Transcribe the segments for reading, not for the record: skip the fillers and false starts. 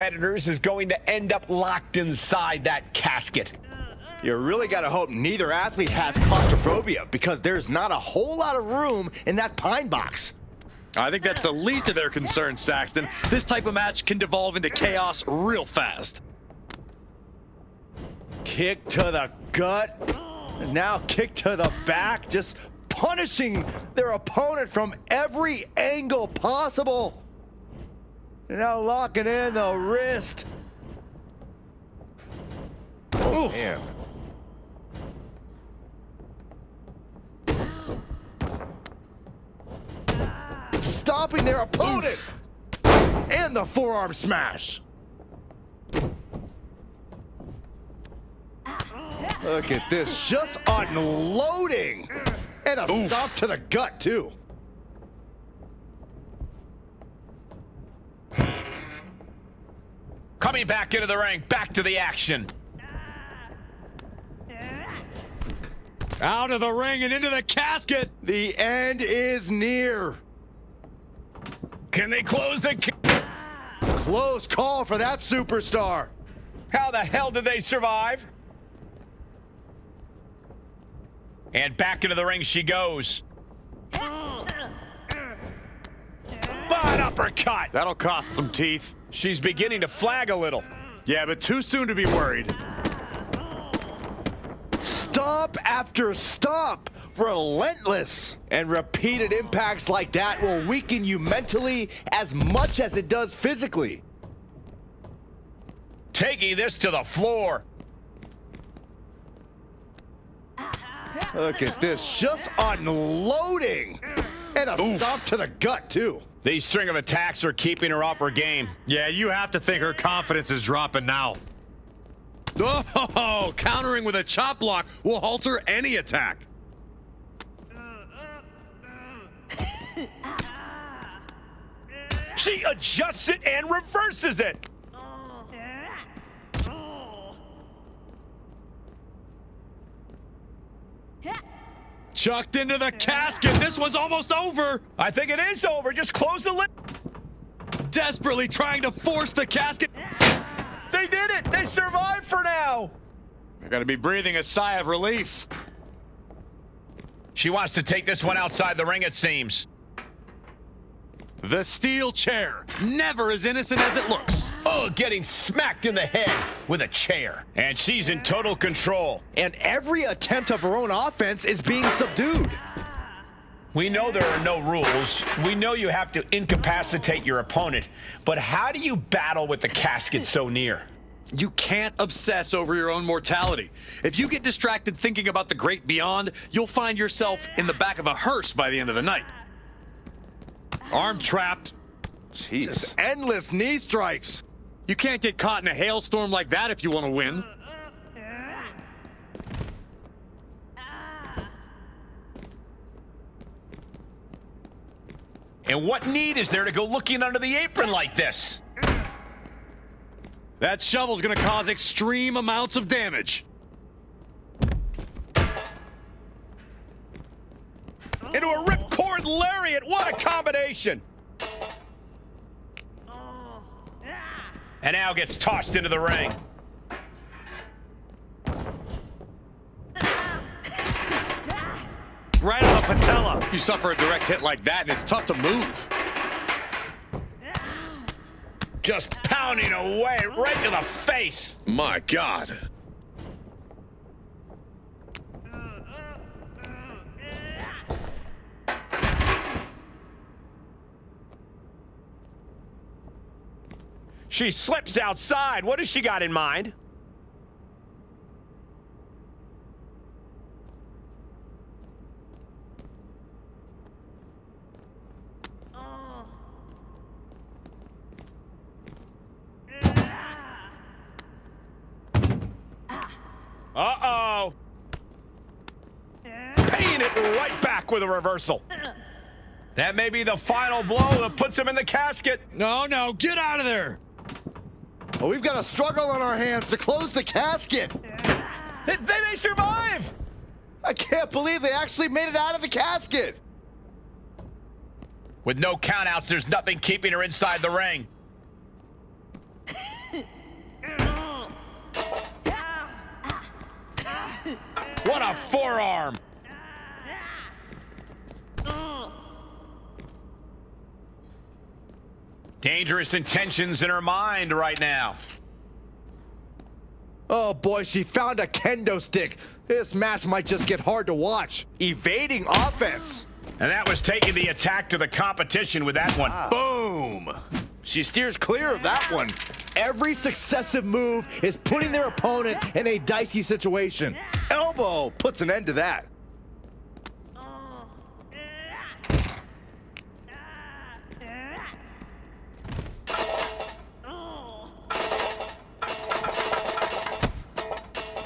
Predators is going to end up locked inside that casket. You really gotta hope neither athlete has claustrophobia, because there's not a whole lot of room in that pine box. I think that's the least of their concerns, Saxton. This type of match can devolve into chaos real fast. Kick to the gut, and now kick to the back, just punishing their opponent from every angle possible. Now locking in the wrist. Oh, man. Stomping their opponent. Oof. And the forearm smash. Look at this, just unloading. And a Oof. Stop to the gut, too. Coming back into the ring, back to the action. Out of the ring and into the casket. The end is near. Can they close the casket? Close call for that superstar. How the hell did they survive? And back into the ring she goes. An uppercut. That'll cost some teeth. She's beginning to flag a little. Yeah, but too soon to be worried. Stomp after stomp, relentless. And repeated impacts like that will weaken you mentally as much as it does physically. Taking this to the floor. Look at this, just unloading. And a Oof. Stop to the gut, too. These string of attacks are keeping her off her game. Yeah, you have to think her confidence is dropping now. Oh, countering with a chop block will alter any attack. She adjusts it and reverses it. Chucked into the casket. This one's almost over. I think it is over. Just close the lid. Desperately trying to force the casket. They did it. They survived for now. They're going to be breathing a sigh of relief. She wants to take this one outside the ring, it seems. The steel chair. Never as innocent as it looks. Oh, getting smacked in the head with a chair. And she's in total control. And every attempt of her own offense is being subdued. We know there are no rules. We know you have to incapacitate your opponent. But how do you battle with the casket so near? You can't obsess over your own mortality. If you get distracted thinking about the great beyond, you'll find yourself in the back of a hearse by the end of the night. Arm trapped. Jeez. Just endless knee strikes. You can't get caught in a hailstorm like that if you want to win. And what need is there to go looking under the apron like this? That shovel's going to cause extreme amounts of damage. Into a ripcord lariat. What a combination. And now gets tossed into the ring. Right on the patella. You suffer a direct hit like that, and it's tough to move. Just pounding away right to the face. My God. She slips outside. What has she got in mind? Uh-oh. Paying it right back with a reversal. That may be the final blow that puts him in the casket. No, no, get out of there. Well, we've got a struggle on our hands to close the casket. They may survive. I can't believe they actually made it out of the casket. With no countouts, there's nothing keeping her inside the ring. What a forearm! Dangerous intentions in her mind right now. Oh boy, she found a kendo stick. This match might just get hard to watch. Evading offense. And that was taking the attack to the competition with that one. Ah. Boom! She steers clear of that one. Every successive move is putting their opponent in a dicey situation. Elbow puts an end to that.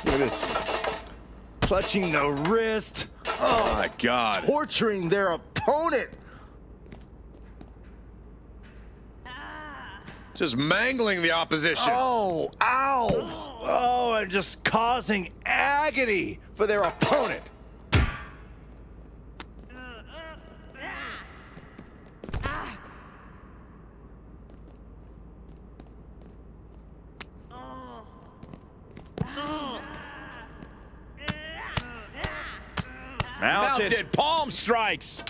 Look at this. Clutching the wrist. Oh my God. Torturing their opponent. Just mangling the opposition. Oh, ow. Oh, and just causing agony for their opponent. Mounted palm strikes.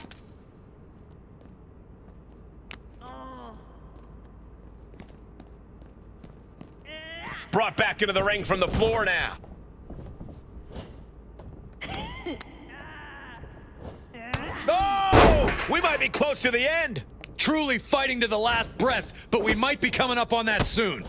Brought back into the ring from the floor now. Oh! We might be close to the end. Truly fighting to the last breath, but we might be coming up on that soon.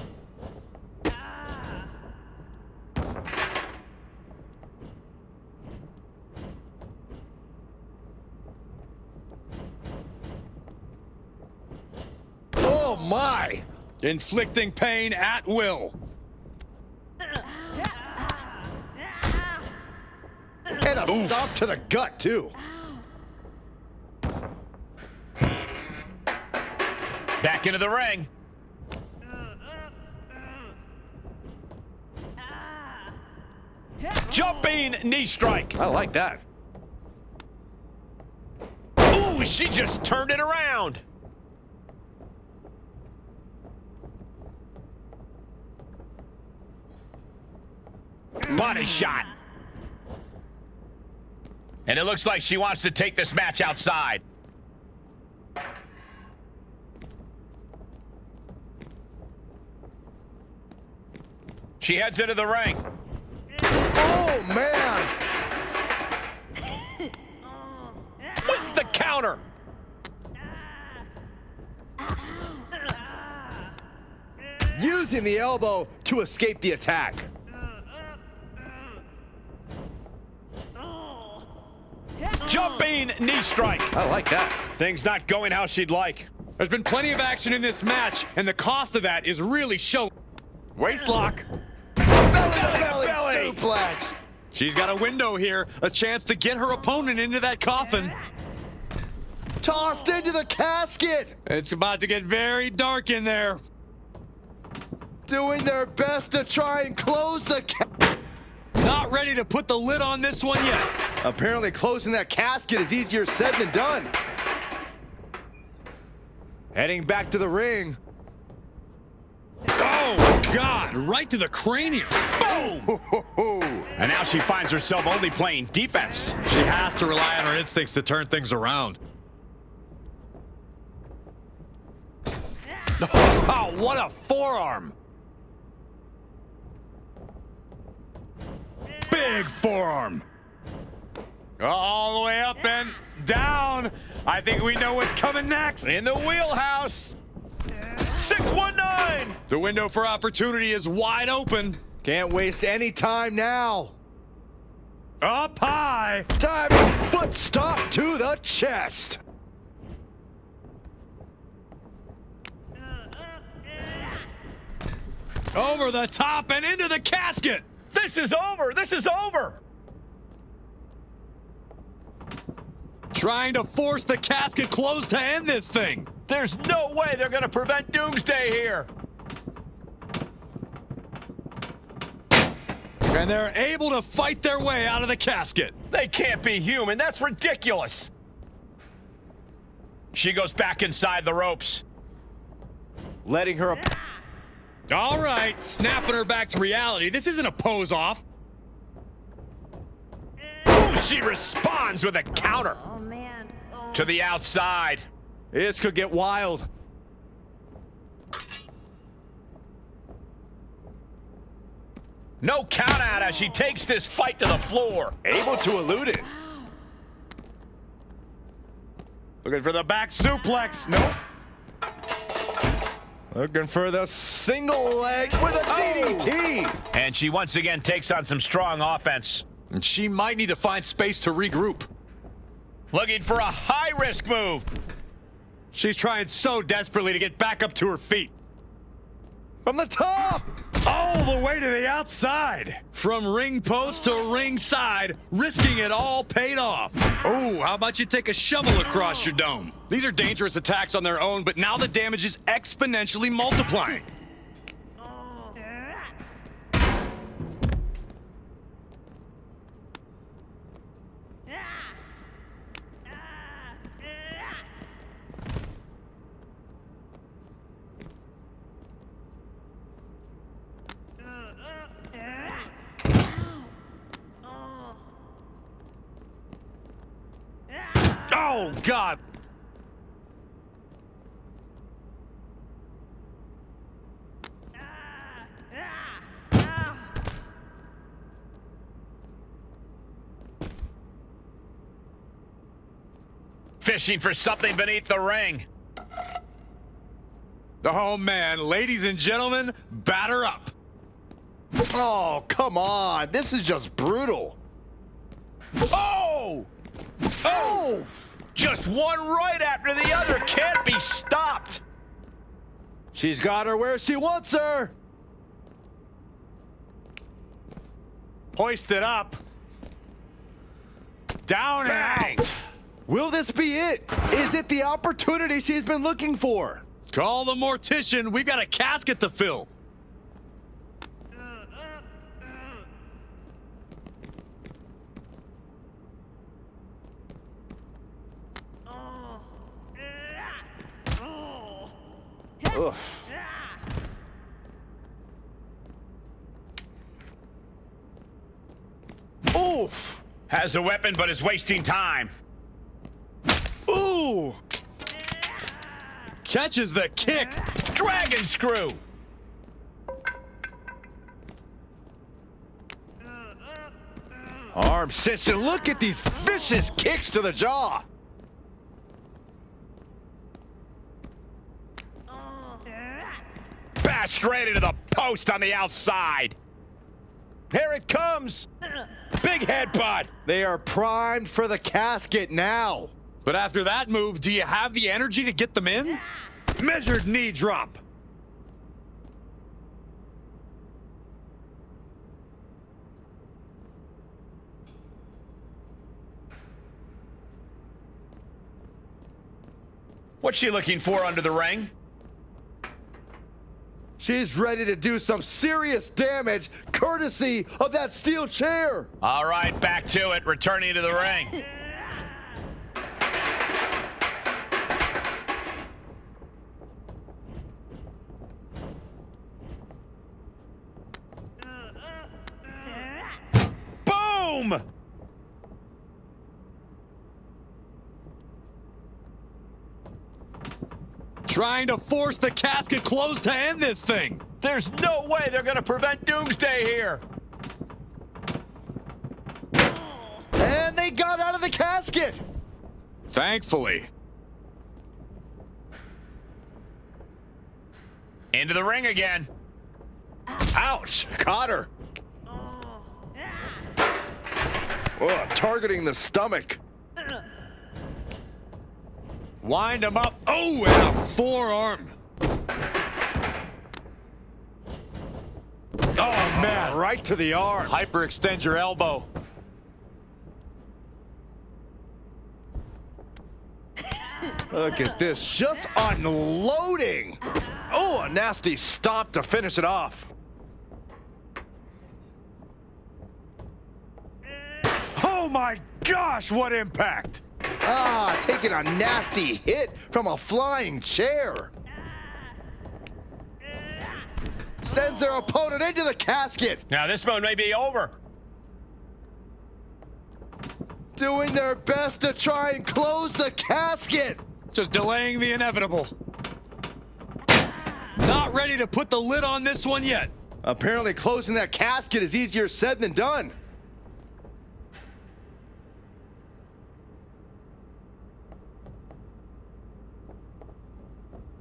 Oh my! Inflicting pain at will. And a stop to the gut, too. Back into the ring. Jumping knee strike. I like that. Ooh, she just turned it around. Body shot. And it looks like she wants to take this match outside. She heads into the ring. Oh, man. With the counter. Using the elbow to escape the attack. Jumping knee strike. I like that. Things not going how she'd like. There's been plenty of action in this match, and the cost of that is really showing. Waist lock. Belly suplex. She's got a window here, a chance to get her opponent into that coffin. Tossed into the casket. It's about to get very dark in there. Doing their best to try and close the casket. Not ready to put the lid on this one yet. Apparently closing that casket is easier said than done. Heading back to the ring. Oh, God, right to the cranium. Boom! And now she finds herself only playing defense. She has to rely on her instincts to turn things around. Wow, what a forearm. Big forearm. All the way up and down. I think we know what's coming next. In the wheelhouse. 619. The window for opportunity is wide open. Can't waste any time now. Up high. Diving foot stomp to the chest. Over the top and into the casket. This is over. This is over. Trying to force the casket closed to end this thing. There's no way they're going to prevent Doomsday here. And they're able to fight their way out of the casket. They can't be human. That's ridiculous. She goes back inside the ropes. Letting her... All right, snapping her back to reality. This isn't a pose-off. Oh, she responds with a counter. Oh, man. Oh. To the outside. This could get wild. No count out as she takes this fight to the floor. Able to elude it. Wow. Looking for the back suplex. Nope. Looking for the single leg with a DDT. And she once again takes on some strong offense. And she might need to find space to regroup. Looking for a high-risk move. She's trying so desperately to get back up to her feet. From the top! All the way to the outside. From ring post to ringside, risking it all paid off. Oh, how about you take a shovel across your dome? These are dangerous attacks on their own, but now the damage is exponentially multiplying. Oh, God. Fishing for something beneath the ring. Oh, man. Ladies and gentlemen, batter up. Oh, come on. This is just brutal. Oh! Oh! Just one right after the other can't be stopped. She's got her where she wants her. Hoist it up. Down and out. Will this be it? Is it the opportunity she's been looking for? Call the mortician. We've got a casket to fill. Oof. Oof! Has a weapon, but is wasting time. Ooh! Catches the kick. Dragon screw. Arm cinched. Look at these vicious kicks to the jaw. Straight into the post on the outside. Here it comes. Big headbutt. They are primed for the casket now. But after that move, do you have the energy to get them in? Measured knee drop. What's she looking for under the ring? She's ready to do some serious damage, courtesy of that steel chair. All right, back to it, returning to the ring. Boom! Trying to force the casket closed to end this thing. There's no way they're going to prevent Doomsday here. And they got out of the casket. Thankfully. Into the ring again. Ouch. Caught her. Ugh, targeting the stomach. Wind him up. Oh, and a forearm. Oh, man, right to the arm. Hyperextend your elbow. Look at this, just unloading. Oh, a nasty stop to finish it off. Oh, my gosh, what impact. Ah, taking a nasty hit from a flying chair. sends their opponent into the casket. Now this one may be over. Doing their best to try and close the casket. Just delaying the inevitable. Not ready to put the lid on this one yet. Apparently closing that casket is easier said than done.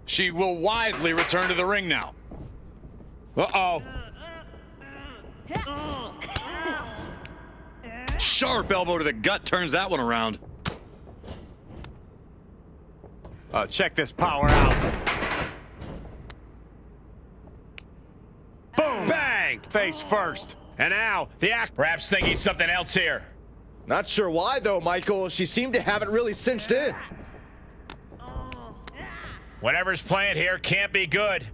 She will wisely return to the ring now. Uh-oh. Sharp elbow to the gut turns that one around. Check this power out. Boom! Bang! Face first. And now, the act. Perhaps thinking something else here. Not sure why, though, Michael. She seemed to have it really cinched in. Whatever's playing here can't be good.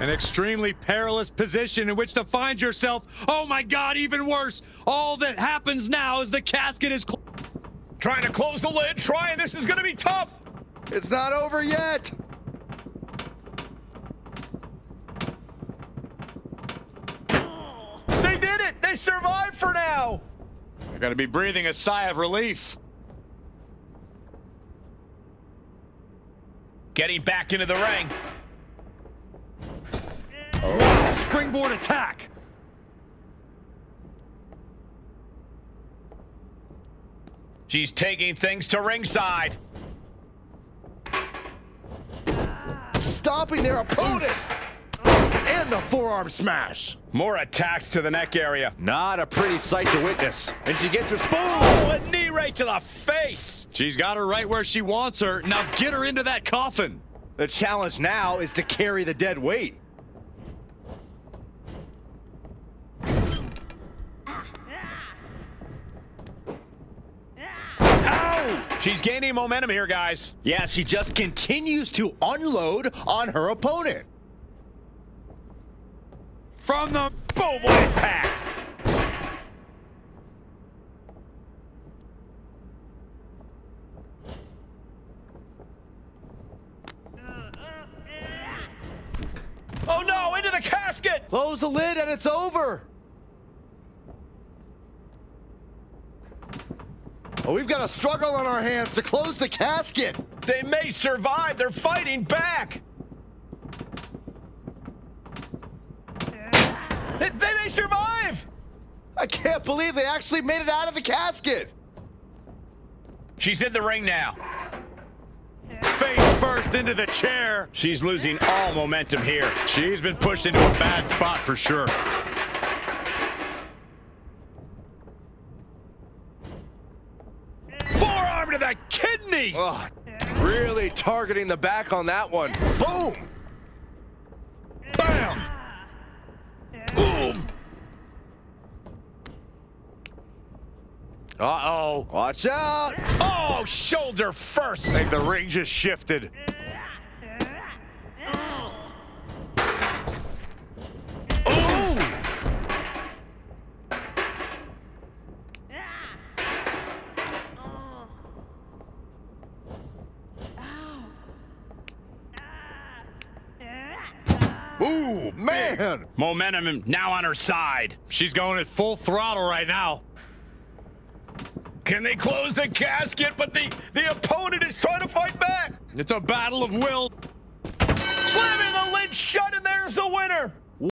An extremely perilous position in which to find yourself. Oh my God, even worse. All that happens now is the casket is closed. Trying to close the lid, trying. This is gonna be tough. It's not over yet. They did it, they survived for now. They're gonna be breathing a sigh of relief. Getting back into the ring. Oh. Springboard attack. She's taking things to ringside. Stopping their opponent. And the forearm smash. More attacks to the neck area. Not a pretty sight to witness. And she gets her boom! Oh, a knee right to the face. She's got her right where she wants her. Now get her into that coffin. The challenge now is to carry the dead weight. Ow! She's gaining momentum here, guys. Yeah, she just continues to unload on her opponent. From the boom impact. Oh no, into the casket. Close the lid and it's over. Oh, we've got a struggle on our hands to close the casket. They may survive, they're fighting back. They may survive! I can't believe they actually made it out of the casket! She's in the ring now. Face first into the chair. She's losing all momentum here. She's been pushed into a bad spot for sure. Forearm to the kidneys! Ugh, really targeting the back on that one. Boom! Bam! Uh-oh. Watch out. Oh, shoulder first. I think the ring just shifted. Ooh. Ooh, man. Momentum now on her side. She's going at full throttle right now. Can they close the casket? But the opponent is trying to fight back. It's a battle of will.